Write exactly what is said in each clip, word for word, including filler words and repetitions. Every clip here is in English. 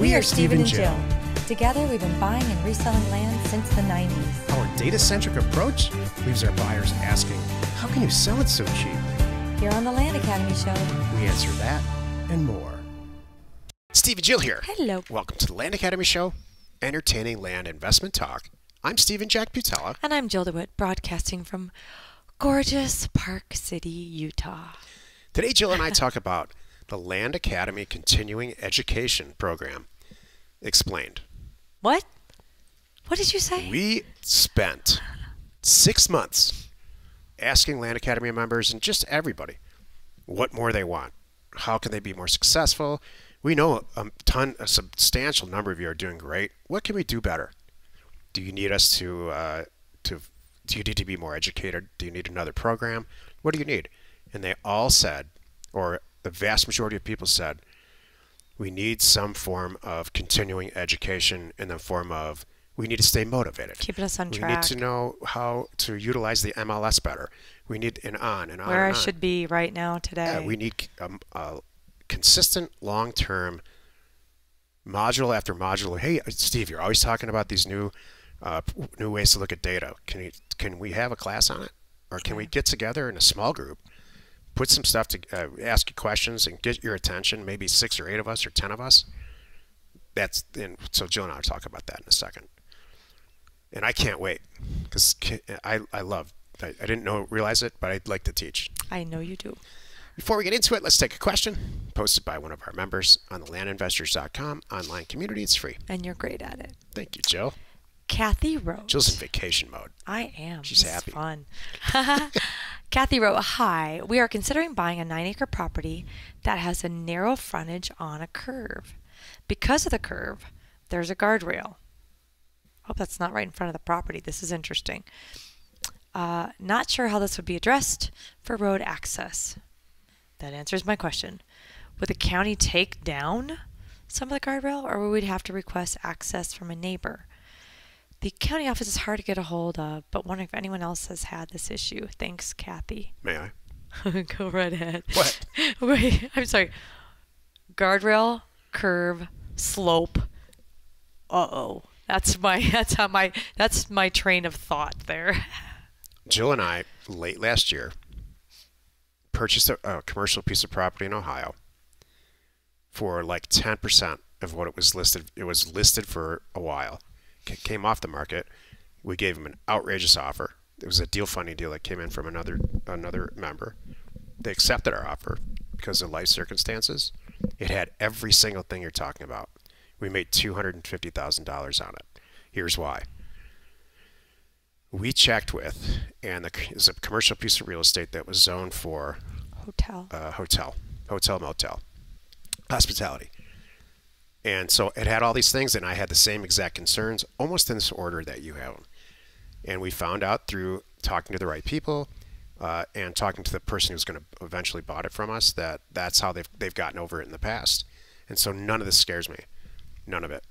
We are Steven and Jill. Together, we've been buying and reselling land since the nineties. Our data-centric approach leaves our buyers asking, how can you sell it so cheap? Here on the Land Academy Show, we answer that and more. Steve and Jill here. Hello. Welcome to the Land Academy Show, entertaining land investment talk. I'm Steven Jack Butala. And I'm Jill DeWitt, broadcasting from gorgeous Park City, Utah. Today, Jill and I talk about the Land Academy Continuing Education Program. Explained. What? What did you say? We spent six months asking Land Academy members and just everybody what more they want. How can they be more successful? We know a ton, a substantial number of you are doing great. What can we do better? Do you need us to, uh, to, do you need to be more educated? Do you need another program? What do you need? And they all said, or the vast majority of people said, we need some form of continuing education in the form of, we need to stay motivated. Keeping us on track. We need to know how to utilize the M L S better. We need an on and on. Where I should be right now today. Yeah, we need a, a consistent, long-term, module after module. Hey, Steve, you're always talking about these new uh, new ways to look at data. Can you, can we have a class on it? Or can we get together in a small group, put some stuff to uh, ask you questions and get your attention, maybe six or eight of us or ten of us. That's and so Jill and I will talk about that in a second. And I can't wait because I, I love, I, I didn't know realize it, but I'd like to teach. I know you do. Before we get into it, let's take a question posted by one of our members on the Land Investors dot com online community. It's free. And you're great at it. Thank you, Jill. Kathy wrote. Jill's in vacation mode. I am. She's this happy. Is fun. Kathy wrote, hi, we are considering buying a nine acre property that has a narrow frontage on a curve. Because of the curve, there's a guardrail. I hope that's not right in front of the property. This is interesting. Uh, not sure how this would be addressed for road access. That answers my question. Would the county take down some of the guardrail, or would we have to request access from a neighbor? The county office is hard to get a hold of, but wondering if anyone else has had this issue. Thanks, Kathy. May I? Go right ahead. What? Wait, I'm sorry. Guardrail, curve, slope. Uh-oh. That's my that's how my that's my train of thought there. Jill and I, late last year, purchased a, a commercial piece of property in Ohio for like ten percent of what it was listed. It was listed for a while. Came off the market. We gave him an outrageous offer. It was a deal funding deal that came in from another another member. They accepted our offer because of life circumstances. It had every single thing you're talking about. We made two hundred fifty thousand dollars on it. Here's why. We checked with, and the, it was a commercial piece of real estate that was zoned for hotel, uh, hotel, hotel, motel, hospitality. And so it had all these things, and I had the same exact concerns, almost in this order that you have them. And we found out through talking to the right people uh, and talking to the person who's going to eventually bought it from us that that's how they've, they've gotten over it in the past. And so none of this scares me. None of it.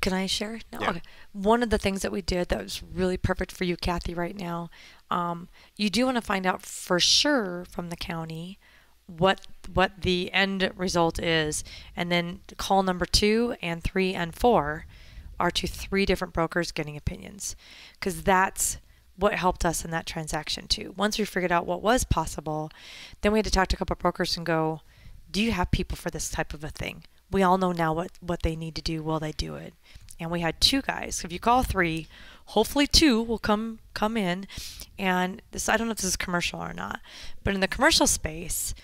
Can I share? No. Yeah. Okay. One of the things that we did that was really perfect for you, Kathy, right now, um, you do want to find out for sure from the county what what the end result is, and then call number two and three and four are to three different brokers getting opinions, because that's what helped us in that transaction too. Once we figured out what was possible, then we had to talk to a couple of brokers and go, do you have people for this type of a thing? We all know now what what they need to do. Will they do it? And we had two guys. If you call three, hopefully two will come come in. And this, I don't know if this is commercial or not, but in the commercial space,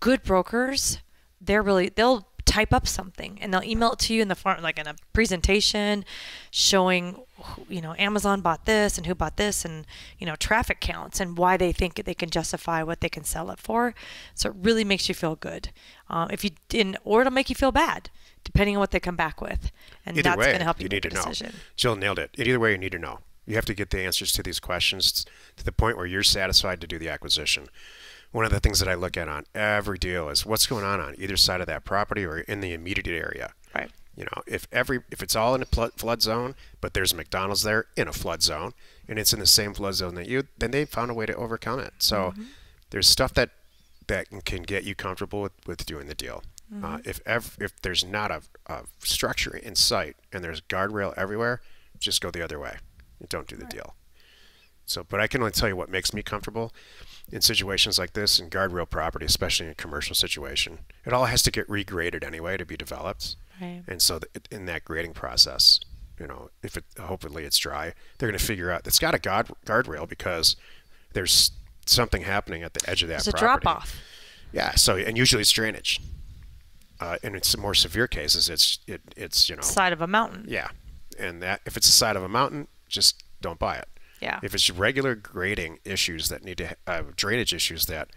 good brokers, they're really, they'll type up something and they'll email it to you in the form, like in a presentation showing, you know, Amazon bought this and who bought this and, you know, traffic counts and why they think they can justify what they can sell it for. So it really makes you feel good. Um, if you didn't, or it'll make you feel bad depending on what they come back with. And either that's going to help you, you need to decision. Know. Jill nailed it. Either way, you need to know. You have to get the answers to these questions to the point where you're satisfied to do the acquisition. One of the things that I look at on every deal is what's going on on either side of that property or in the immediate area. Right. You know, if every if it's all in a flood zone, but there's a McDonald's there in a flood zone, and it's in the same flood zone that you, then they found a way to overcome it. So mm-hmm. there's stuff that that can get you comfortable with, with doing the deal. Mm-hmm. uh, if ev if there's not a, a structure in sight and there's guardrail everywhere, just go the other way. Don't do the right. deal. So, but I can only tell you what makes me comfortable in situations like this, in guardrail property, especially in a commercial situation. It all has to get regraded anyway to be developed. Right. And so the, in that grading process, you know, if it, hopefully it's dry, they're going to figure out it's got a guard, guardrail because there's something happening at the edge of that there's property. It's a drop off. Yeah. So, and usually it's drainage. Uh, and in some more severe cases, it's, it, it's, you know, side of a mountain. Yeah. And that, if it's the side of a mountain, just don't buy it. Yeah. If it's regular grading issues that need to, uh, drainage issues that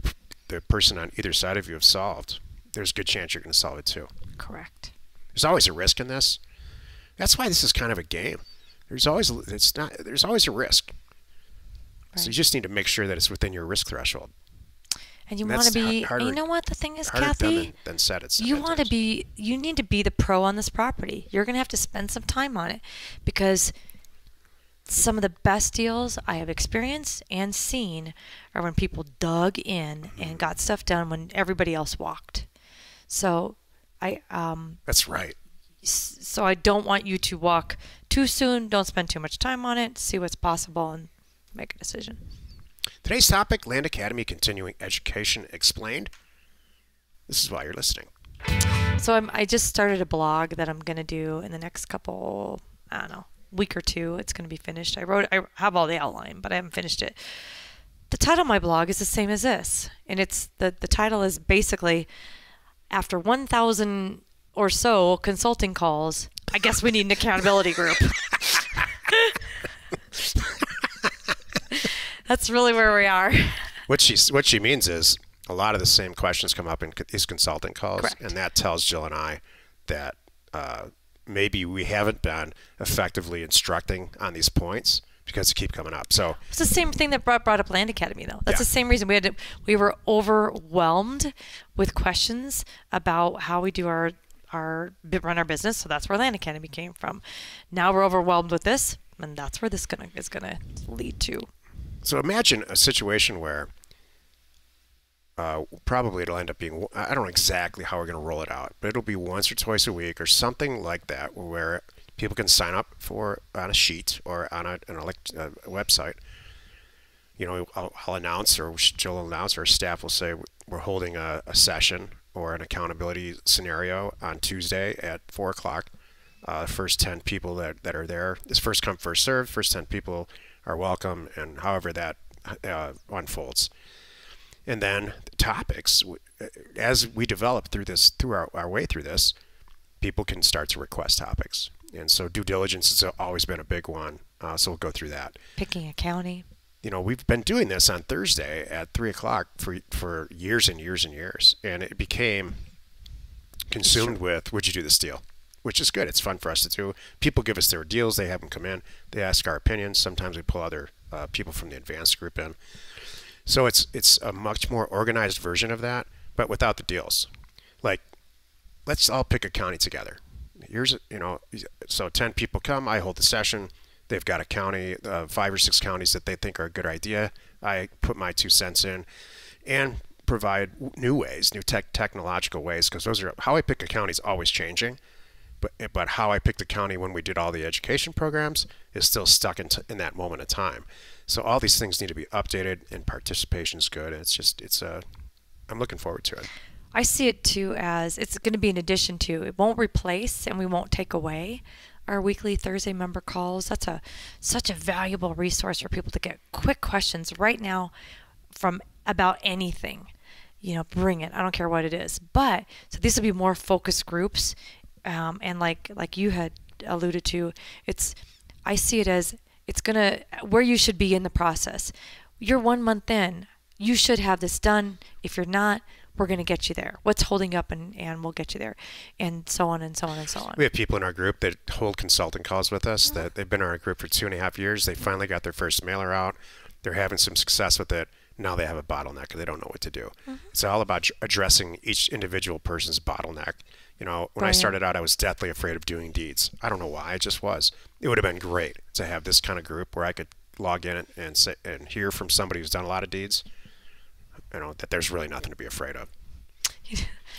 the, the person on either side of you have solved, there's a good chance you're going to solve it too. Correct. There's always a risk in this. That's why this is kind of a game. There's always, it's not, there's always a risk. Right. So you just need to make sure that it's within your risk threshold. And you want to be, harder, you know what the thing is, Kathy? Than, than said it's you want to be, you need to be the pro on this property. You're going to have to spend some time on it because some of the best deals I have experienced and seen are when people dug in mm-hmm. and got stuff done when everybody else walked. So I, um, that's right. So I don't want you to walk too soon. Don't spend too much time on it. See what's possible and make a decision. Today's topic, Land Academy Continuing Education Explained. This is why you're listening. So I'm, I just started a blog that I'm going to do in the next couple, I don't know, week or two. It's going to be finished. I wrote, I have all the outline, but I haven't finished it. The title of my blog is the same as this. And it's the, the title is basically, after one thousand or so consulting calls, I guess we need an accountability group. That's really where we are. What she what she means is a lot of the same questions come up in these consulting calls. Correct. And that tells Jill and I that uh, maybe we haven't been effectively instructing on these points because they keep coming up. So it's the same thing that brought brought up Land Academy though. That's yeah. the same reason we had to, we were overwhelmed with questions about how we do our our run our business. So that's where Land Academy came from. Now we're overwhelmed with this, and that's where this gonna is gonna lead to. So imagine a situation where uh, probably it'll end up being, I don't know exactly how we're going to roll it out, but it'll be once or twice a week or something like that where people can sign up for on a sheet or on a, an elect, uh, website. You know, I'll, I'll announce or Jill will announce or staff will say we're holding a, a session or an accountability scenario on Tuesday at four o'clock. Uh, first ten people that, that are there, it's first come, first served, first ten people are welcome, and however that uh, unfolds. And then the topics, as we develop through this, through our, our way through this, people can start to request topics. And so due diligence has always been a big one, uh, so we'll go through that. Picking a county. You know, we've been doing this on Thursday at three o'clock for, for years and years and years, and it became consumed with, would you do this deal? Which is good. It's fun for us to do. People give us their deals. They have them come in. They ask our opinions. Sometimes we pull other uh, people from the advanced group in. So it's it's a much more organized version of that, but without the deals. Like, let's all pick a county together. Here's, you know, so ten people come. I hold the session. They've got a county, uh, five or six counties that they think are a good idea. I put my two cents in and provide new ways, new tech technological ways, because those are how I pick a county is always changing. But, but how I picked the county when we did all the education programs is still stuck in, t in that moment of time. So all these things need to be updated, and participation is good. And it's just, it's a, I'm looking forward to it. I see it too as, it's going to be an addition to, it won't replace and we won't take away our weekly Thursday member calls. That's a such a valuable resource for people to get quick questions right now from about anything. You know, bring it. I don't care what it is. But, so these will be more focused groups. Um, and like like you had alluded to, it's I see it as it's gonna where you should be in the process. You're one month in. You should have this done. If you're not, we're gonna get you there. What's holding up, and and we'll get you there, and so on and so on and so on. We have people in our group that hold consulting calls with us. Mm-hmm. That they've been in our group for two and a half years. They finally got their first mailer out. They're having some success with it. Now they have a bottleneck and they don't know what to do. Mm-hmm. It's all about addressing each individual person's bottleneck. You know, when Brilliant. I started out, I was deathly afraid of doing deeds. I don't know why, I just was. It would have been great to have this kind of group where I could log in and say, and hear from somebody who's done a lot of deeds, you know, that there's really nothing to be afraid of.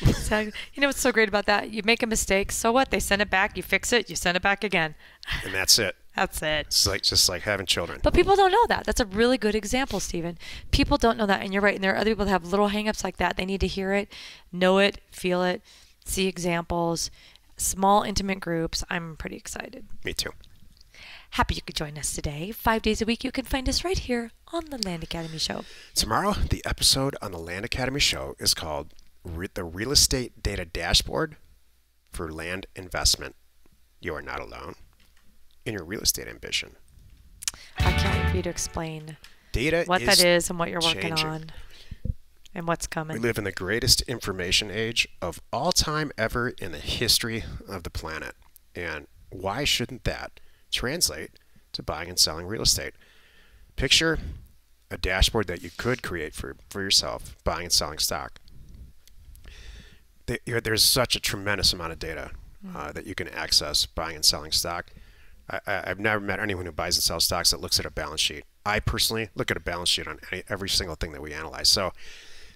So, you know what's so great about that? You make a mistake, so what? They send it back, you fix it, you send it back again. And that's it. That's it. It's like just like having children. But people don't know that. That's a really good example, Steven. People don't know that, and you're right. And there are other people that have little hang-ups like that. They need to hear it, know it, feel it, see examples, small intimate groups. I'm pretty excited. Me too. Happy you could join us today. Five days a week, you can find us right here on the Land Academy Show. Tomorrow, the episode on the Land Academy Show is called Re- The Real Estate Data Dashboard for Land Investment. You are not alone in your real estate ambition. I can't wait for you to explain data what is that is and what you're working changing. on and what's coming. We live in the greatest information age of all time ever in the history of the planet. And why shouldn't that translate to buying and selling real estate? Picture a dashboard that you could create for, for yourself, buying and selling stock. There's such a tremendous amount of data uh, that you can access buying and selling stock. I, I've never met anyone who buys and sells stocks that looks at a balance sheet. I personally look at a balance sheet on any, every single thing that we analyze. So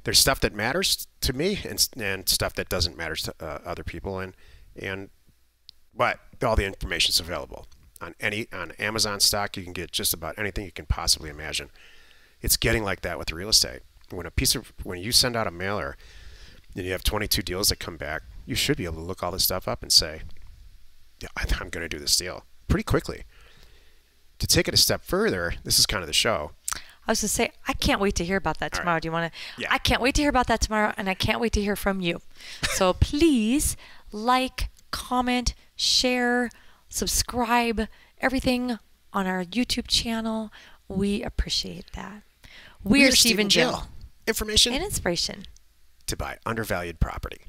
there's stuff that matters to me and, and stuff that doesn't matter to uh, other people. And, and but all the information's available. On, any, on Amazon stock, you can get just about anything you can possibly imagine. It's getting like that with real estate. When a piece of, when you send out a mailer and you have twenty-two deals that come back, you should be able to look all this stuff up and say, yeah, I'm going to do this deal pretty quickly. To take it a step further, this is kind of the show. I was going to say, I can't wait to hear about that tomorrow. Right. Do you want to? Yeah. I can't wait to hear about that tomorrow, and I can't wait to hear from you. So please like, comment, share, subscribe, everything on our YouTube channel. We appreciate that. We're, We're Steven Jill. Information and inspiration to buy undervalued property.